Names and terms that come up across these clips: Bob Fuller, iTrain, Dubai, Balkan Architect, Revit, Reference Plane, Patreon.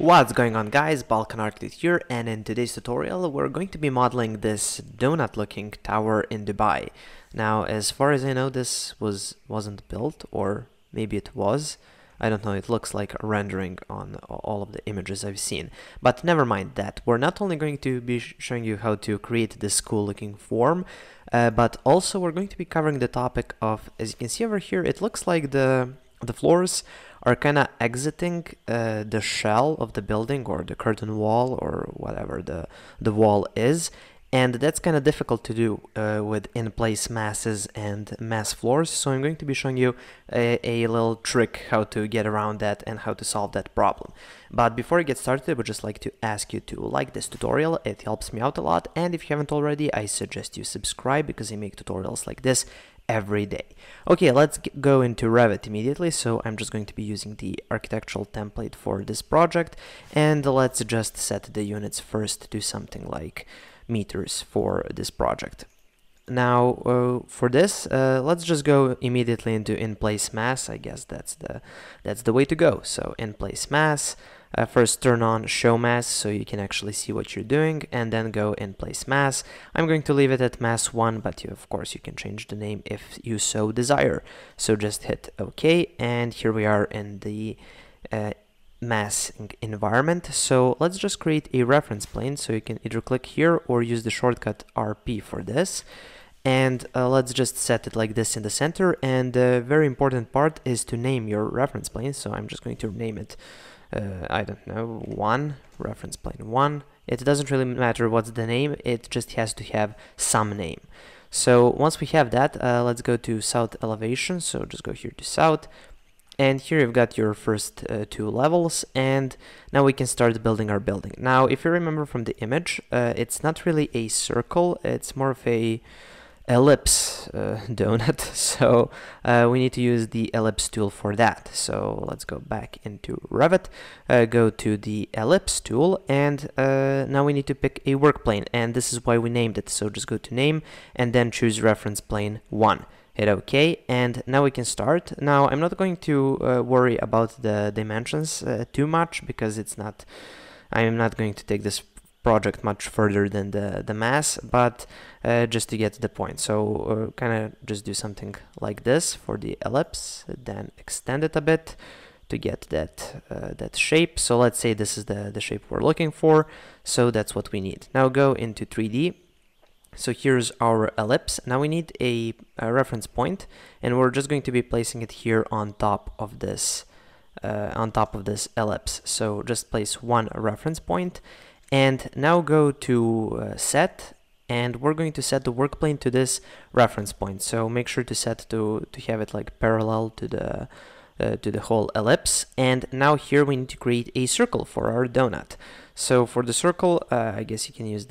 What's going on, guys? Balkan Architect here, and in today's tutorial we're going to be modeling this donut looking tower in Dubai. Now, as far as I know, this wasn't built, or maybe it was. I don't know, it looks like a rendering on all of the images I've seen. But never mind that. We're not only going to be showing you how to create this cool looking form, but also we're going to be covering the topic of, as you can see over here, it looks like the floors are kind of exiting the shell of the building, or the curtain wall, or whatever the wall is, and that's kind of difficult to do with in-place masses and mass floors. So I'm going to be showing you a little trick how to get around that and how to solve that problem. But before I get started, I would just like to ask you to like this tutorial. It helps me out a lot, and if you haven't already, I suggest you subscribe, because I make tutorials like this every day. Okay, let's go into Revit immediately. So I'm just going to be using the architectural template for this project, and let's just set the units first to something like meters for this project. Now for this, let's just go immediately into in-place mass. I guess that's the way to go. So in-place mass, first turn on show mass so you can actually see what you're doing, and then go in-place mass. I'm going to leave it at mass 1, but you, of course, you can change the name if you so desire. So just hit OK, and here we are in the mass environment. So let's just create a reference plane, so you can either click here or use the shortcut RP for this, and let's just set it like this in the center. And the very important part is to name your reference plane, so I'm just going to name it, I don't know, reference plane 1. It doesn't really matter what's the name, it just has to have some name. So once we have that, let's go to south elevation, so just go here to south. And here you've got your first two levels, and now we can start building our building. Now, if you remember from the image, it's not really a circle, it's more of a ellipse donut, so we need to use the ellipse tool for that. So let's go back into Revit, go to the ellipse tool, and now we need to pick a work plane, and this is why we named it. So just go to name, and then choose reference plane 1. Hit OK, and now we can start. Now, I'm not going to worry about the dimensions too much, because it's not, I'm not going to take this project much further than the mass, but just to get to the point. So kind of just do something like this for the ellipse, then extend it a bit to get that shape. So let's say this is the shape we're looking for, so that's what we need. Now go into 3D. So here's our ellipse. Now we need a reference point, and we're just going to be placing it here on top of this ellipse. So just place one reference point, and now go to set, and we're going to set the work plane to this reference point. So make sure to set to have it like parallel to the whole ellipse. And now here we need to create a circle for our donut. So for the circle, I guess you can use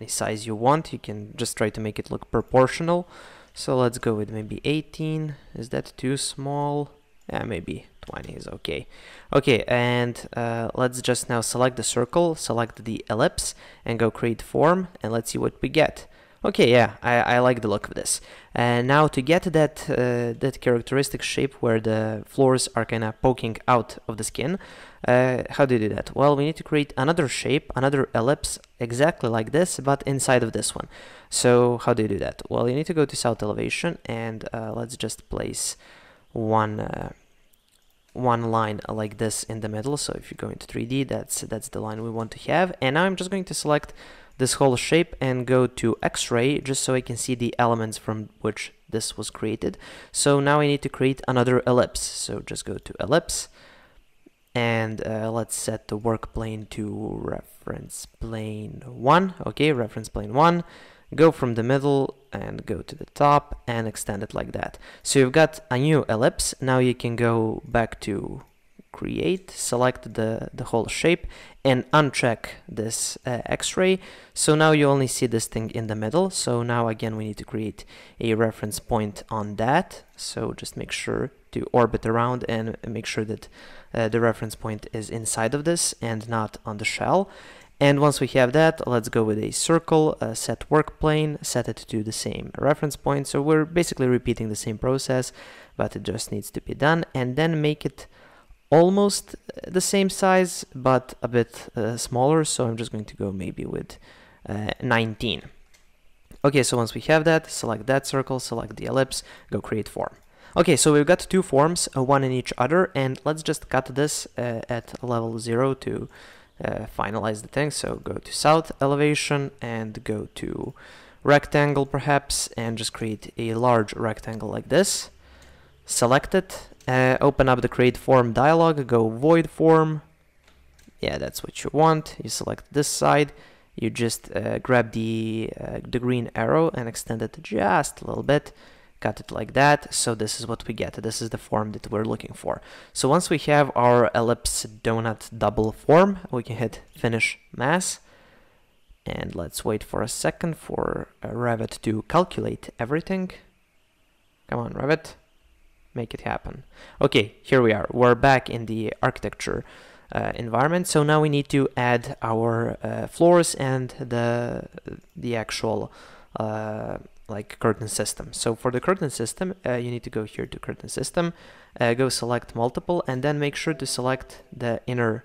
any size you want. You can just try to make it look proportional. So let's go with maybe 18. Is that too small? Yeah, maybe 20 is okay. Okay, and let's just now select the circle, select the ellipse, and go create form, and let's see what we get. Okay, yeah, I like the look of this. And now to get that characteristic shape where the floors are kind of poking out of the skin, how do you do that? Well, we need to create another shape, another ellipse, exactly like this, but inside of this one. So how do you do that? Well, you need to go to south elevation, and let's just place one line like this in the middle. So if you go into 3D, that's the line we want to have. And now I'm just going to select this whole shape and go to X-ray, just so I can see the elements from which this was created. So now I need to create another ellipse. So just go to ellipse, and let's set the work plane to reference plane 1. Okay, reference plane 1. Go from the middle and go to the top and extend it like that. So you've got a new ellipse. Now you can go back to create, select the whole shape, and uncheck this X-ray. So now you only see this thing in the middle. So now again we need to create a reference point on that. So just make sure to orbit around and make sure that the reference point is inside of this and not on the shell. And once we have that, let's go with a circle, set work plane, set it to the same reference point. So we're basically repeating the same process, but it just needs to be done. And then make it almost the same size, but a bit smaller. So I'm just going to go maybe with 19. Okay, so once we have that, select that circle, select the ellipse, go create form. Okay, so we've got two forms, one in each other, and let's just cut this at level 0 to finalize the thing. So go to south elevation and go to rectangle perhaps, and just create a large rectangle like this. Select it, open up the create form dialog, go void form. Yeah, that's what you want. You select this side, you just grab the green arrow and extend it just a little bit. Cut it like that. So this is what we get. This is the form that we're looking for. So once we have our ellipse donut double form, we can hit finish mass. And let's wait for a second for Revit to calculate everything. Come on, Revit, make it happen. Okay, here we are. We're back in the architecture environment. So now we need to add our floors and the actual like curtain system. So for the curtain system, you need to go here to curtain system, go select multiple, and then make sure to select the inner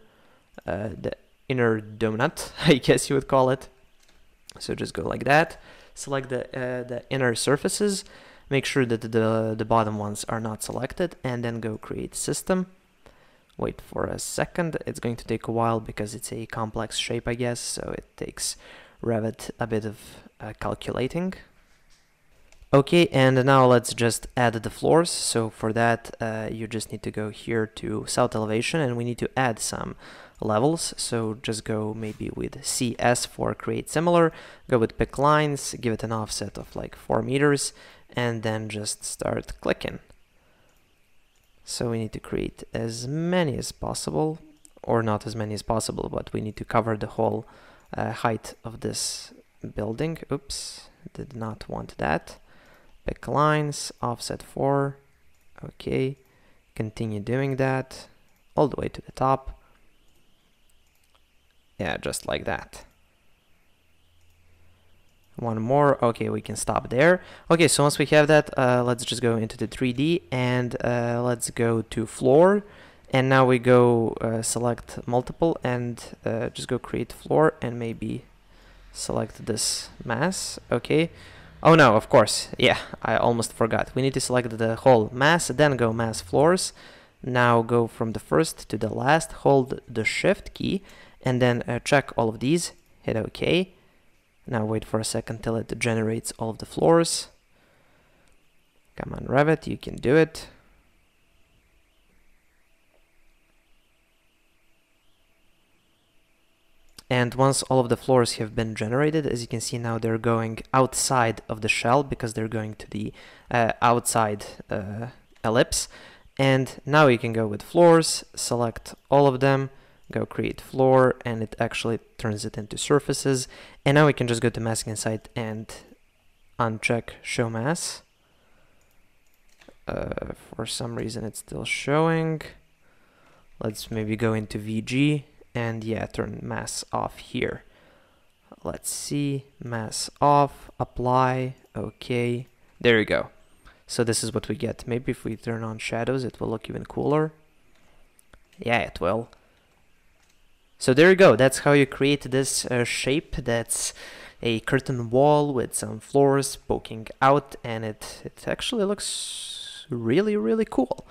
donut, I guess you would call it. So just go like that, select the inner surfaces, make sure that the bottom ones are not selected, and then go create system. Wait for a second, it's going to take a while because it's a complex shape, I guess, so it takes Revit a bit of calculating. Okay, and now let's just add the floors. So for that, you just need to go here to south elevation, and we need to add some levels. So just go maybe with CS for create similar, go with pick lines, give it an offset of like 4 meters, and then just start clicking. So we need to create as many as possible, or not as many as possible, but we need to cover the whole height of this building. Oops, did not want that. Pick lines, offset 4, okay, continue doing that all the way to the top. Yeah, just like that. One more, okay, we can stop there. Okay, so once we have that, let's just go into the 3D and let's go to floor. And now we go select multiple and just go create floor and maybe select this mass, okay. Oh no, of course, yeah, I almost forgot. We need to select the whole mass, then go mass floors. Now go from the first to the last, hold the shift key, and then check all of these, hit OK. Now wait for a second till it generates all of the floors. Come on, Revit, you can do it. And once all of the floors have been generated, as you can see now, they're going outside of the shell because they're going to the outside ellipse. And now you can go with floors, select all of them, go create floor, and it actually turns it into surfaces. And now we can just go to masking site and uncheck show mass. For some reason it's still showing. Let's maybe go into VG. And yeah, turn mass off here. Let's see, mass off, apply, okay. There you go. So this is what we get. Maybe if we turn on shadows, it will look even cooler. Yeah, it will. So there you go. That's how you create this shape. That's a curtain wall with some floors poking out, and it actually looks really, really cool.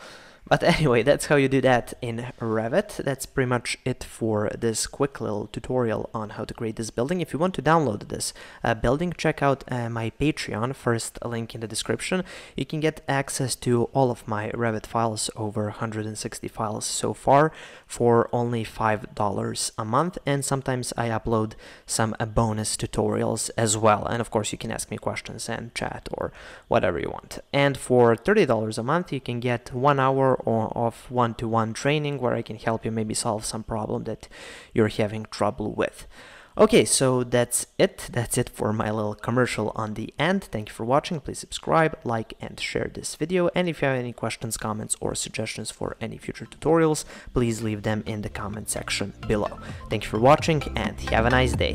But anyway, that's how you do that in Revit. That's pretty much it for this quick little tutorial on how to create this building. If you want to download this building, check out my Patreon, first link in the description. You can get access to all of my Revit files, over 160 files so far, for only $5 a month. And sometimes I upload some bonus tutorials as well. And of course, you can ask me questions and chat or whatever you want. And for $30 a month, you can get 1 hour of one-to-one training where I can help you maybe solve some problem that you're having trouble with. Okay, so that's it. That's it for my little commercial on the end. Thank you for watching. Please subscribe, like, and share this video. And if you have any questions, comments, or suggestions for any future tutorials, please leave them in the comment section below. Thank you for watching and have a nice day.